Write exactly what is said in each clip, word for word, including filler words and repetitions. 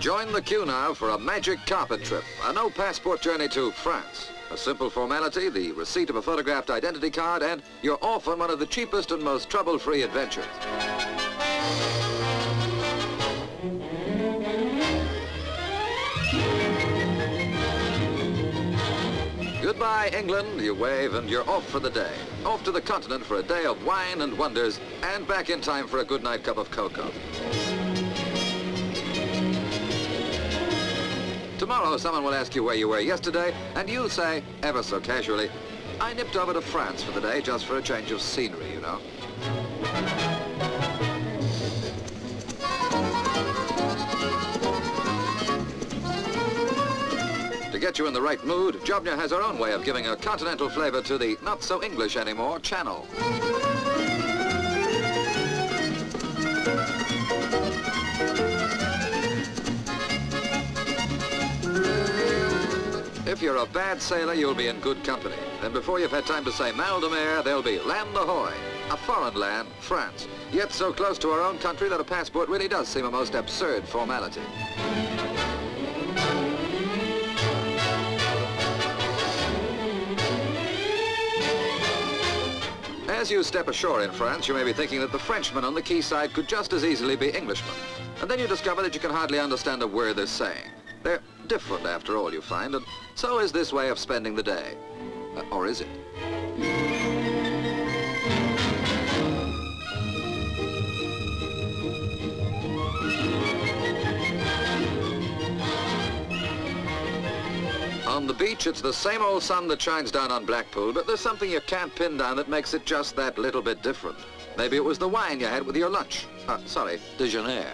Join the queue now for a magic carpet trip, a no-passport journey to France. A simple formality, the receipt of a photographed identity card, and you're off on one of the cheapest and most trouble-free adventures. Goodbye, England, you wave, and you're off for the day. Off to the continent for a day of wine and wonders, and back in time for a good night cup of cocoa. Tomorrow, someone will ask you where you were yesterday, and you'll say, ever so casually, I nipped over to France for the day just for a change of scenery, you know. To get you in the right mood, Jobyna has her own way of giving a continental flavor to the not-so-English anymore channel. If you're a bad sailor, you'll be in good company. And before you've had time to say mal de mer, there'll be land ahoy, a foreign land, France, yet so close to our own country that a passport really does seem a most absurd formality. As you step ashore in France, you may be thinking that the Frenchmen on the quayside could just as easily be Englishmen. And then you discover that you can hardly understand a word they're saying. They're different, after all, you find, and so is this way of spending the day. Uh, or is it? On the beach, it's the same old sun that shines down on Blackpool, but there's something you can't pin down that makes it just that little bit different. Maybe it was the wine you had with your lunch. Uh, sorry, déjeuner.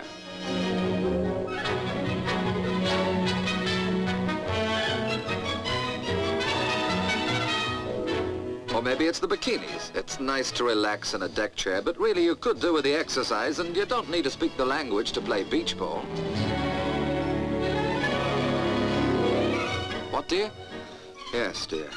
Or maybe it's the bikinis. It's nice to relax in a deck chair, but really you could do with the exercise, and you don't need to speak the language to play beach ball. What, dear? Yes, dear.